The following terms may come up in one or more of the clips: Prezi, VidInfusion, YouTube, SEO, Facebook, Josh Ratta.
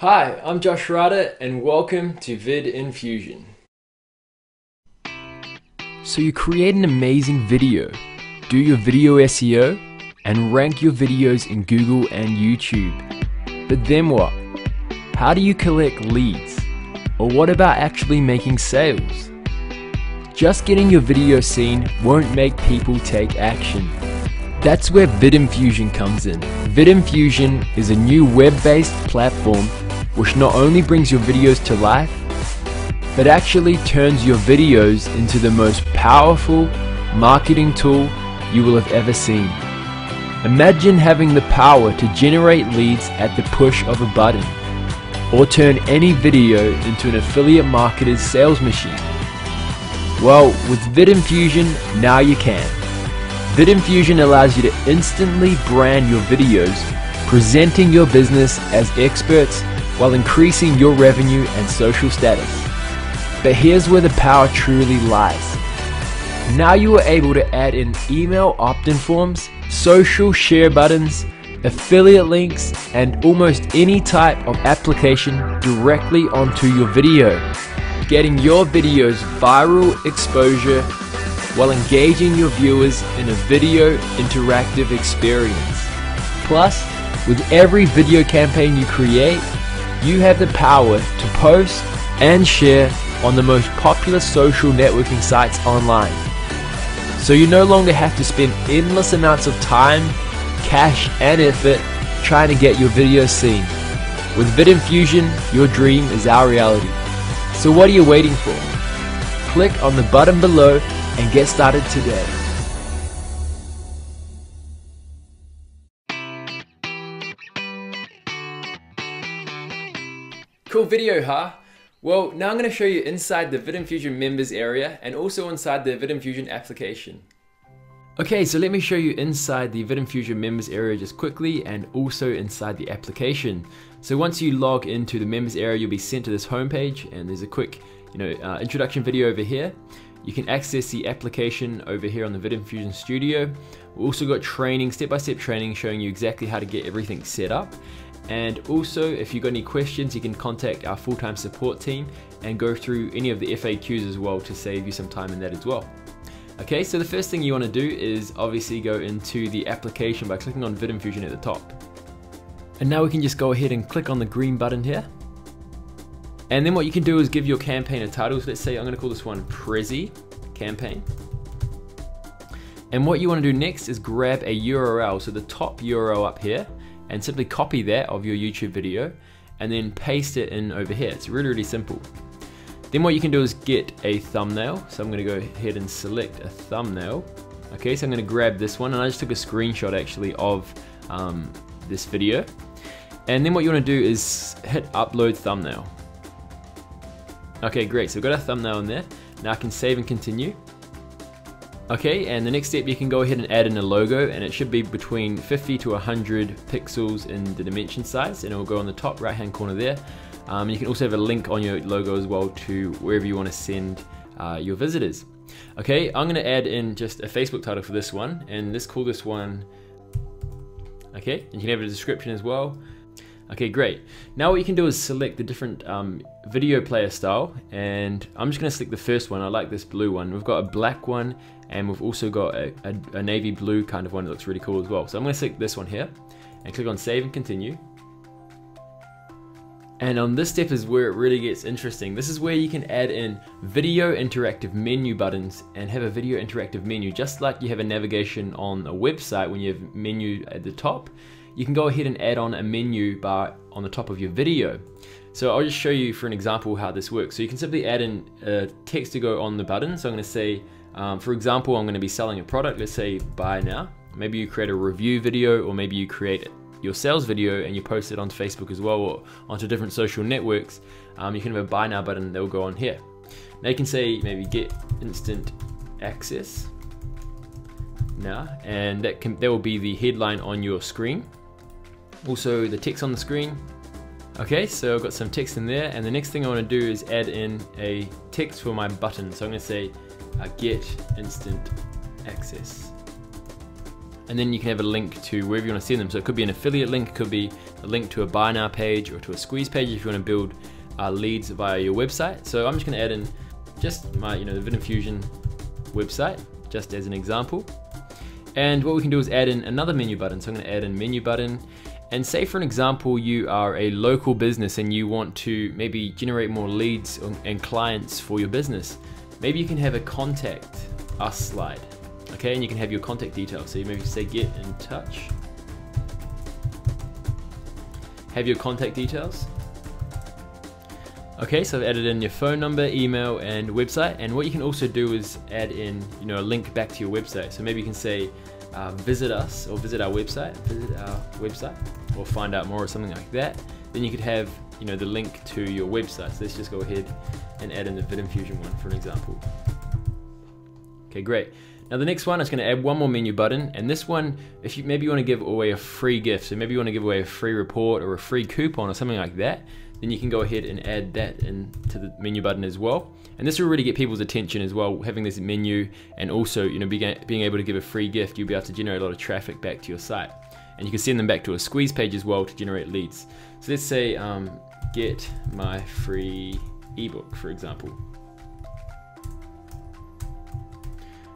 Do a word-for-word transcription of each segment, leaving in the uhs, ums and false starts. Hi, I'm Josh Ratta and welcome to VidInfusion. So you create an amazing video, do your video S E O, and rank your videos in Google and YouTube. But then what? How do you collect leads? Or what about actually making sales? Just getting your video seen won't make people take action. That's where VidInfusion comes in. VidInfusion is a new web-based platform which not only brings your videos to life, but actually turns your videos into the most powerful marketing tool you will have ever seen. Imagine having the power to generate leads at the push of a button, or turn any video into an affiliate marketer's sales machine. Well, with VidInfusion, now you can. VidInfusion allows you to instantly brand your videos, presenting your business as experts while increasing your revenue and social status. But here's where the power truly lies. Now you are able to add in email opt-in forms, social share buttons, affiliate links, and almost any type of application directly onto your video, getting your video's viral exposure while engaging your viewers in a video interactive experience. Plus, with every video campaign you create, you have the power to post and share on the most popular social networking sites online. So you no longer have to spend endless amounts of time, cash, and effort trying to get your video seen. With VidInfusion, your dream is our reality. So what are you waiting for? Click on the button below and get started today. Cool video, huh? Well, now I'm going to show you inside the VidInfusion members area and also inside the VidInfusion application. Okay, so let me show you inside the VidInfusion members area just quickly and also inside the application. So once you log into the members area, you'll be sent to this homepage, and there's a quick, you know, uh, introduction video over here. You can access the application over here on the VidInfusion Studio. We've also got training, step-by-step training showing you exactly how to get everything set up. And also, if you've got any questions, you can contact our full-time support team and go through any of the F A Qs as well to save you some time in that as well. Okay, so the first thing you want to do is obviously go into the application by clicking on VidInfusion at the top. And now we can just go ahead and click on the green button here. And then what you can do is give your campaign a title. So let's say I'm going to call this one Prezi campaign. And what you want to do next is grab a U R L, so the top U R L up here, and simply copy that of your YouTube video and then paste it in over here. It's really, really simple. Then what you can do is get a thumbnail. So I'm going to go ahead and select a thumbnail. Okay, so I'm going to grab this one, and I just took a screenshot actually of um, this video. And then what you want to do is hit upload thumbnail. Okay, great, so we've got our thumbnail in there. Now I can save and continue. Okay, and the next step, you can go ahead and add in a logo, and it should be between fifty to one hundred pixels in the dimension size, and it will go on the top right-hand corner there. Um, you can also have a link on your logo as well to wherever you want to send uh, your visitors. Okay, I'm gonna add in just a Facebook title for this one, and let's call this one, okay, and you can have a description as well. Okay, great. Now what you can do is select the different um, video player style, and I'm just gonna select the first one. I like this blue one. We've got a black one, and we've also got a, a, a navy blue kind of one that looks really cool as well. So I'm gonna select this one here, and click on save and continue. And on this step is where it really gets interesting. This is where you can add in video interactive menu buttons and have a video interactive menu, just like you have a navigation on a website when you have menu at the top. You can go ahead and add on a menu bar on the top of your video. So I'll just show you for an example how this works. So you can simply add in a text to go on the button. So I'm gonna say, um, for example, I'm gonna be selling a product, let's say buy now. Maybe you create a review video, or maybe you create your sales video and you post it onto Facebook as well, or onto different social networks. Um, you can have a buy now button that will go on here. Now you can say maybe get instant access now, and that, can, that will be the headline on your screen. Also the text on the screen. Okay, so I've got some text in there, and the next thing I want to do is add in a text for my button. So I'm going to say uh, get instant access. And then you can have a link to wherever you want to send them. So it could be an affiliate link, it could be a link to a buy now page or to a squeeze page if you want to build uh, leads via your website. So I'm just going to add in just my, you know, the VidInfusion website, just as an example. And what we can do is add in another menu button. So I'm going to add in menu button, and say for an example, you are a local business and you want to maybe generate more leads and clients for your business. Maybe you can have a contact us slide, okay? And you can have your contact details. So you maybe say get in touch, have your contact details. Okay, so I've added in your phone number, email, and website. And what you can also do is add in, you know, a link back to your website. So maybe you can say, uh, visit us, or visit our website, visit our website, or find out more, or something like that. Then you could have, you know, the link to your website. So let's just go ahead and add in the VidInfusion one for an example. Okay, great. Now the next one is gonna add one more menu button, and this one, if you maybe you wanna give away a free gift, so maybe you wanna give away a free report or a free coupon or something like that, then you can go ahead and add that into the menu button as well. And this will really get people's attention as well, having this menu, and also, you know, being able to give a free gift, you'll be able to generate a lot of traffic back to your site. And you can send them back to a squeeze page as well to generate leads. So let's say, um, get my free ebook, for example.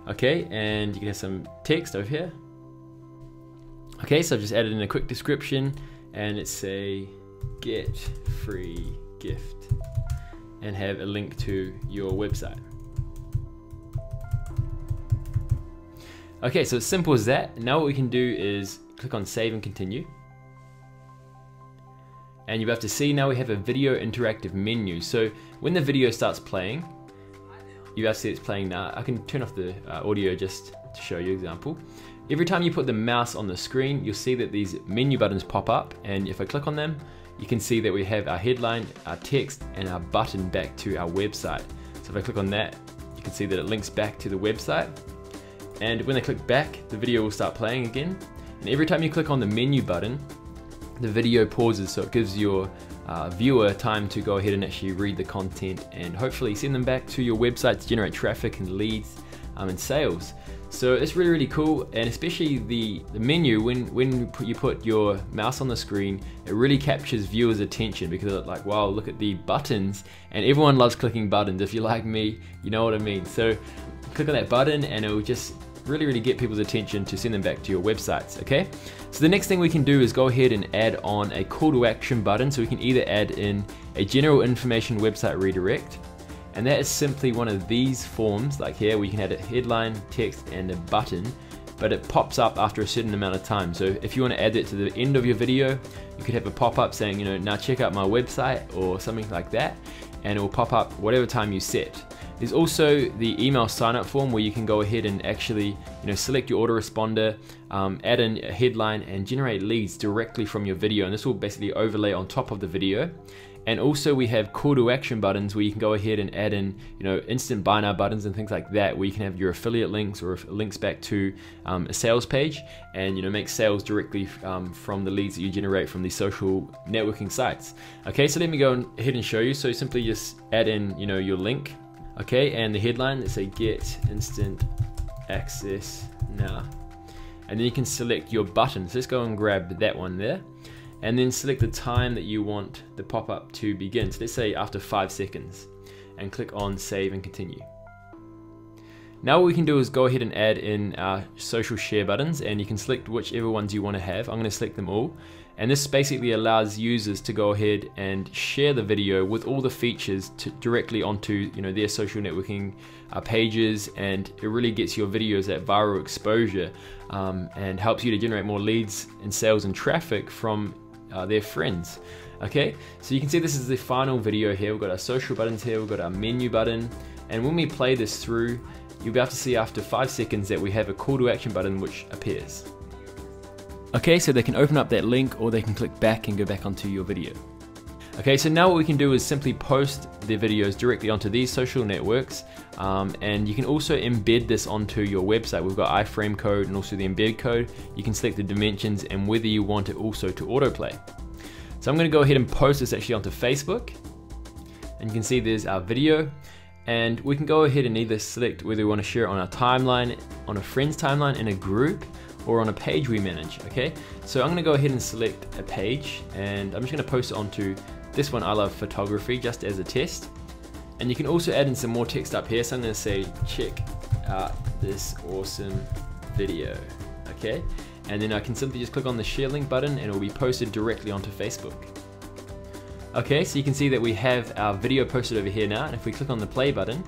Okay, and you can have some text over here. Okay, so I've just added in a quick description, and it's a get free gift, and have a link to your website. Okay, so it's simple as that. Now what we can do is click on save and continue. And you have to see now we have a video interactive menu. So when the video starts playing, you actually see it's playing now. I can turn off the uh, audio just to show you example. Every time you put the mouse on the screen, you'll see that these menu buttons pop up, and if I click on them, you can see that we have our headline, our text, and our button back to our website. So if I click on that, you can see that it links back to the website. And when I click back, the video will start playing again. And every time you click on the menu button, the video pauses, so it gives your uh, viewer time to go ahead and actually read the content and hopefully send them back to your website to generate traffic and leads um, and sales. So it's really, really cool, and especially the, the menu, when, when you put your mouse on the screen, it really captures viewers' attention because they're like, wow, look at the buttons, and everyone loves clicking buttons. If you're like me, you know what I mean. So click on that button and it will just really, really get people's attention to send them back to your websites, okay? So the next thing we can do is go ahead and add on a call to action button. So we can either add in a general information website redirect, and that is simply one of these forms, like here, we can add a headline, text, and a button, but it pops up after a certain amount of time. So if you want to add that to the end of your video, you could have a pop-up saying, you know, now check out my website or something like that, and it will pop up whatever time you set. There's also the email sign-up form where you can go ahead and actually, you know, select your autoresponder, um, add in a headline, and generate leads directly from your video. And this will basically overlay on top of the video. And also we have call to action buttons where you can go ahead and add in, you know, instant buy now buttons and things like that, where you can have your affiliate links or links back to um, a sales page, and, you know, make sales directly um, from the leads that you generate from these social networking sites. Okay, so let me go ahead and show you. So you simply just add in, you know, your link, okay, and the headline, let's say get instant access now. And then you can select your button. So let's go and grab that one there, and then select the time that you want the pop-up to begin. So let's say after five seconds, and click on save and continue. Now what we can do is go ahead and add in our social share buttons, and you can select whichever ones you want to have. I'm going to select them all. And this basically allows users to go ahead and share the video with all the features to directly onto, you know, their social networking uh, pages, and it really gets your videos that viral exposure um, and helps you to generate more leads and sales and traffic from Uh, their friends. Okay, so you can see this is the final video here. We've got our social buttons here, we've got our menu button, and when we play this through, you'll be able to see after five seconds that we have a call to action button which appears. Okay, so they can open up that link, or they can click back and go back onto your video. Okay, so now what we can do is simply post the videos directly onto these social networks, um, and you can also embed this onto your website. We've got iframe code and also the embed code. You can select the dimensions and whether you want it also to autoplay. So I'm going to go ahead and post this actually onto Facebook, and you can see there's our video, and we can go ahead and either select whether we want to share it on our timeline, on a friend's timeline, in a group, or on a page we manage, okay? So I'm gonna go ahead and select a page, and I'm just gonna post it onto this one, I Love Photography, just as a test. And you can also add in some more text up here. So I'm gonna say, check out this awesome video, okay? And then I can simply just click on the share link button and it will be posted directly onto Facebook. Okay, so you can see that we have our video posted over here now, and if we click on the play button,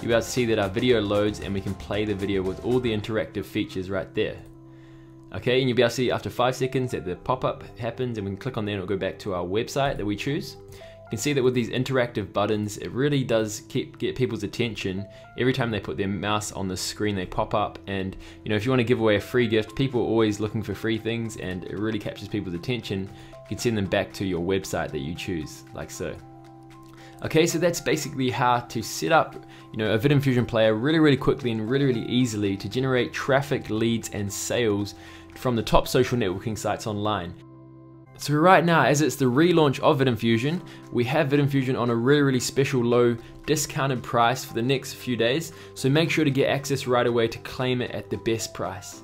you'll be able to see that our video loads and we can play the video with all the interactive features right there. Okay, and you'll be able to see after five seconds that the pop-up happens, and we can click on there and it'll go back to our website that we choose. You can see that with these interactive buttons, it really does keep get people's attention. Every time they put their mouse on the screen, they pop up, and you know, if you want to give away a free gift, people are always looking for free things, and it really captures people's attention. You can send them back to your website that you choose, like so. Okay, so that's basically how to set up, you know, a VidInfusion player really, really quickly and really, really easily to generate traffic, leads, and sales from the top social networking sites online. So right now, as it's the relaunch of VidInfusion, we have VidInfusion on a really, really special low discounted price for the next few days. So make sure to get access right away to claim it at the best price.